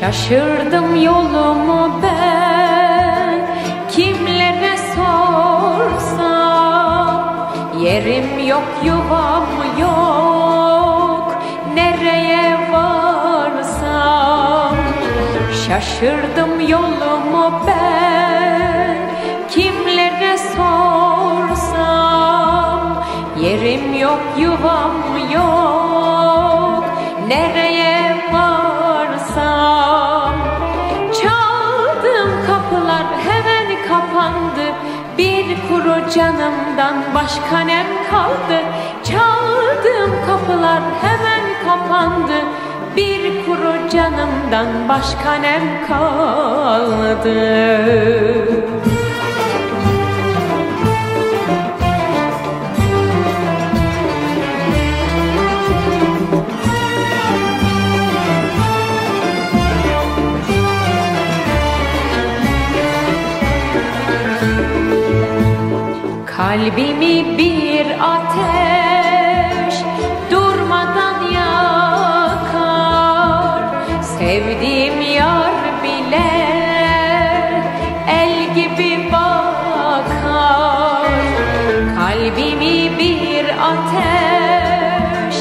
Şaşırdım yolumu ben, kimlere sorsam, yerim yok yuvam yok, nereye varsam. Şaşırdım yolumu ben, kimlere sorsam, yerim yok yuvam yok, nereye varsam. Hemen kapandı, bir kuru canımdan başka nem kaldı. Çaldığım kapılar hemen kapandı, bir kuru canımdan başka nem kaldı. Kalbimi bir ateş durmadan yakar, sevdiğim yar bile el gibi bakar. Kalbimi bir ateş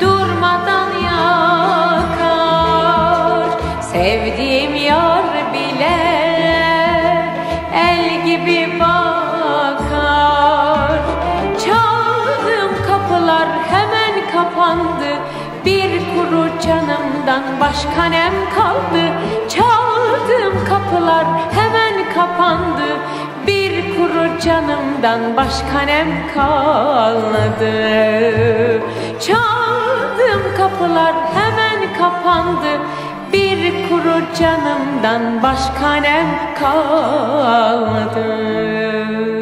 durmadan yakar, sevdiğim yar bile el gibi bakar. Hemen kapandı, bir kuru canımdan başka nem kaldı. Çaldığım kapılar hemen kapandı, bir kuru canımdan başka nem kaldı. Çaldığım kapılar hemen kapandı, bir kuru canımdan başka nem kaldı.